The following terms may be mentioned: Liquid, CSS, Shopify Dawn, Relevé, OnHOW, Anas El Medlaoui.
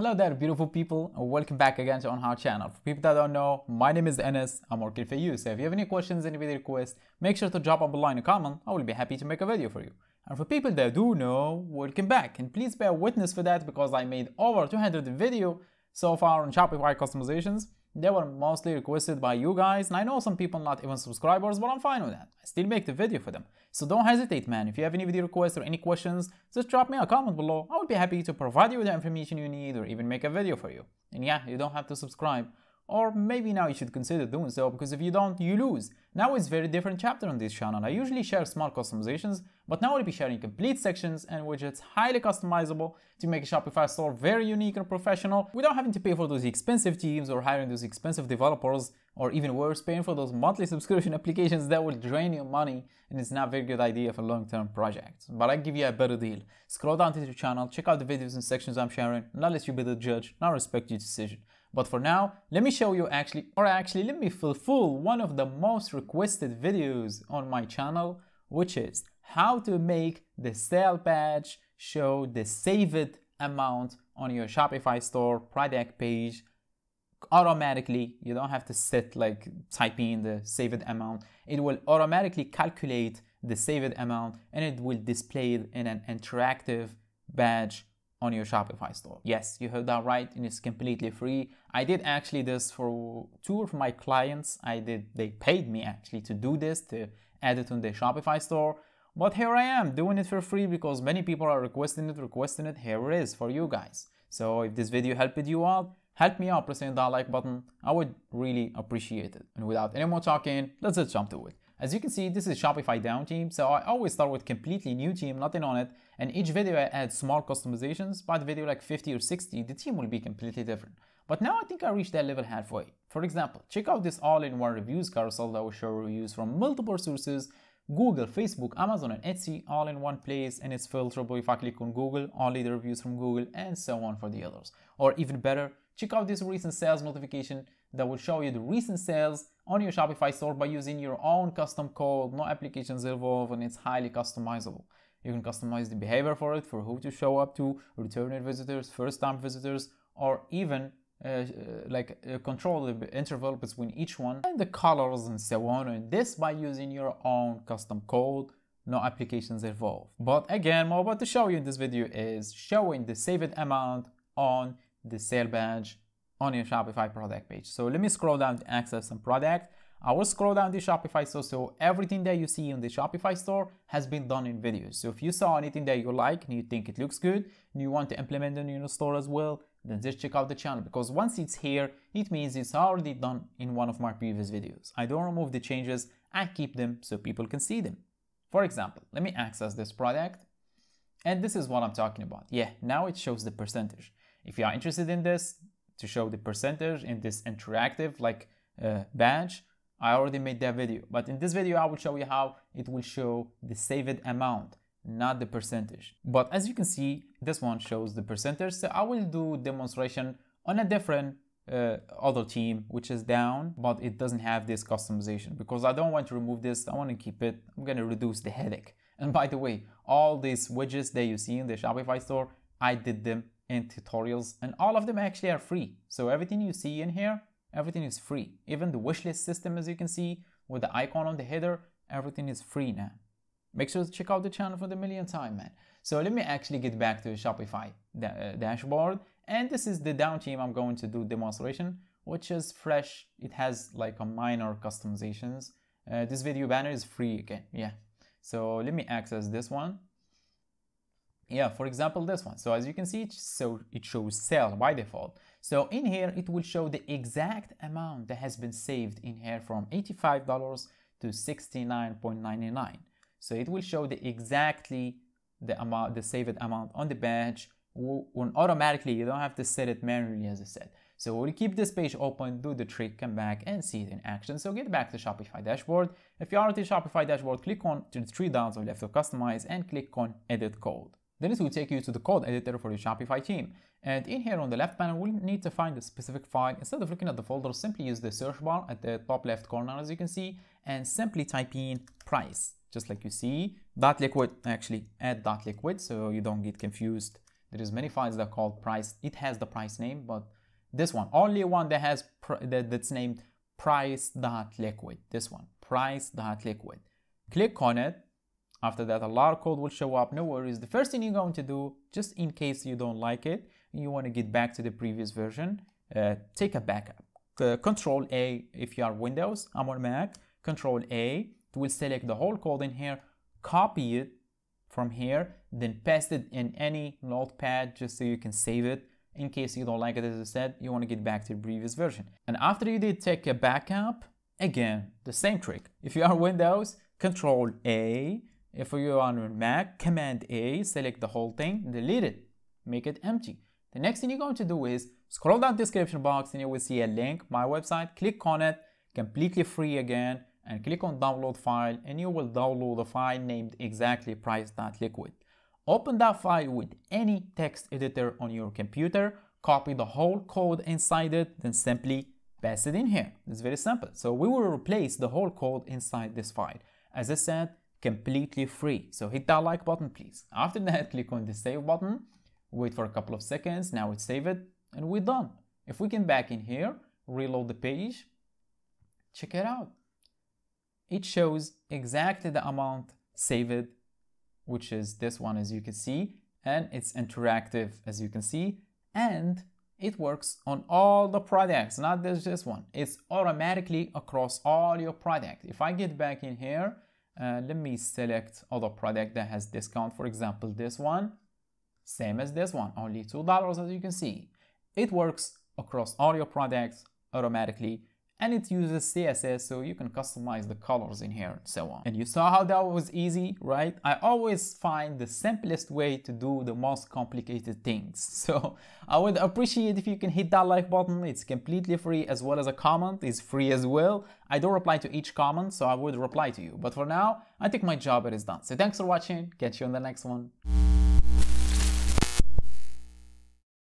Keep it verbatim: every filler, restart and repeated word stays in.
Hello there, beautiful people, and welcome back again to On How channel. For people that don't know, my name is Anas, I'm working for you. So if you have any questions, any video requests, make sure to drop a below in a comment. I will be happy to make a video for you. And for people that do know, welcome back. And please bear witness for that because I made over two hundred videos so far on Shopify customizations. They were mostly requested by you guys, and I know some people not even subscribers, but I'm fine with that. I still make the video for them. So don't hesitate, man. If you have any video requests or any questions, just drop me a comment below. I will be happy to provide you with the information you need or even make a video for you. And yeah, you don't have to subscribe. Or maybe now you should consider doing so, because if you don't, you lose. Now it's a very different chapter on this channel. I usually share small customizations, but now I'll be sharing complete sections and widgets highly customizable to make a Shopify store very unique and professional without having to pay for those expensive teams or hiring those expensive developers, or even worse, paying for those monthly subscription applications that will drain your money, and it's not a very good idea for long-term projects. But I give you a better deal. Scroll down to the channel, check out the videos and sections I'm sharing, and I'll let you be the judge, and I'll respect your decision. But for now, let me show you actually, or actually let me fulfill one of the most requested videos on my channel, which is how to make the sale page show the saved amount on your Shopify store product page automatically. You don't have to set like type in the saved amount. It will automatically calculate the saved amount and it will display it in an interactive badge on your Shopify store. Yes, you heard that right, and it's completely free. I did actually this for two of my clients. I did, they paid me actually to do this, to add it on their Shopify store. But here I am doing it for free because many people are requesting it, requesting it. Here it is for you guys. So if this video helped you out, help me out pressing that like button. I would really appreciate it. And without any more talking, let's just jump to it. As you can see, this is Shopify Dawn team, so I always start with completely new team, nothing on it, and each video I add small customizations. By the video like fifty or sixty, the team will be completely different. But now I think I reached that level halfway. For example, check out this all-in-one reviews carousel that will show reviews from multiple sources, Google, Facebook, Amazon, and Etsy, all in one place, and it's filterable if I click on Google, only the reviews from Google, and so on for the others. Or even better, check out this recent sales notification that will show you the recent sales on your Shopify store by using your own custom code, no applications involved, and it's highly customizable. You can customize the behavior for it, for who to show up to, returning visitors, first-time visitors, or even uh, like uh, control the interval between each one and the colors and so on. And this by using your own custom code, no applications involved. But again, what I'm about to show you in this video is showing the saved amount on the sale badge on your Shopify product page. So let me scroll down to access some product. I will scroll down to Shopify store, so everything that you see on the Shopify store has been done in videos. So if you saw anything that you like and you think it looks good and you want to implement it in your store as well, then just check out the channel, because once it's here, it means it's already done in one of my previous videos. I don't remove the changes, I keep them so people can see them. For example, let me access this product, and this is what I'm talking about. Yeah, now it shows the percentage. If you are interested in this, to show the percentage in this interactive like uh, badge, I already made that video. But in this video, I will show you how it will show the saved amount, not the percentage. But as you can see, this one shows the percentage. So I will do demonstration on a different uh, other team, which is down, but it doesn't have this customization because I don't want to remove this. I want to keep it. I'm going to reduce the headache. And by the way, all these widgets that you see in the Shopify store, I did them and tutorials, and all of them actually are free. So everything you see in here, everything is free. Even the wishlist system, as you can see, with the icon on the header, everything is free now. Make sure to check out the channel for the millionth time, man. So let me actually get back to Shopify da uh, dashboard, and this is the Dawn team I'm going to do demonstration, which is fresh. It has like a minor customizations. Uh, this video banner is free again, yeah. So let me access this one. Yeah, for example, this one. So as you can see, it, so it shows sale by default. So in here, it will show the exact amount that has been saved in here from eighty-five dollars to sixty-nine ninety-nine. So it will show the exactly the amount, the saved amount on the badge. When automatically, you don't have to set it manually, as I said. So we'll keep this page open, do the trick, come back and see it in action. So get back to Shopify dashboard. If you are at the Shopify dashboard, click on to the three dots on left to customize and click on edit code. Then it will take you to the code editor for your Shopify team. And in here on the left panel, we'll need to find a specific file. Instead of looking at the folder, simply use the search bar at the top left corner, as you can see, and simply type in price, just like you see, .liquid, actually add .liquid, so you don't get confused There is many files that are called price. It has the price name, but this one, only one that has that, that's named price.liquid. This one, price.liquid. Click on it. After that, a lot of code will show up. No worries. The first thing you're going to do, just in case you don't like it and you want to get back to the previous version, uh, take a backup. Uh, Control A if you are Windows. I'm on Mac. Control A. It will select the whole code in here, copy it from here, then paste it in any notepad just so you can save it. In case you don't like it, as I said, you want to get back to the previous version. And after you did take a backup, again, the same trick. If you are Windows, Control A. If you are on Mac, Command A, select the whole thing, delete it, make it empty. The next thing you're going to do is scroll down the description box and you will see a link, my website, click on it, completely free again, and click on download file, and you will download a file named exactly price.liquid. Open that file with any text editor on your computer, copy the whole code inside it, then simply paste it in here. It's very simple. So we will replace the whole code inside this file. As I said, completely free. So hit that like button, please. After that, click on the save button, wait for a couple of seconds, now it save it, and we're done. If we come back in here, reload the page, check it out. It shows exactly the amount saved, which is this one, as you can see, and it's interactive, as you can see, and it works on all the products, not just this one. It's automatically across all your product. If I get back in here, Uh, let me select other product that has discount, for example this one, same as this one, only two dollars, as you can see. It works across all your products automatically, and it uses C S S, so you can customize the colors in here and so on. And you saw how that was easy, right? I always find the simplest way to do the most complicated things. So I would appreciate if you can hit that like button. It's completely free, as well as a comment is free as well. I don't reply to each comment, so I would reply to you. But for now, I think my job is done. So thanks for watching. Catch you on the next one.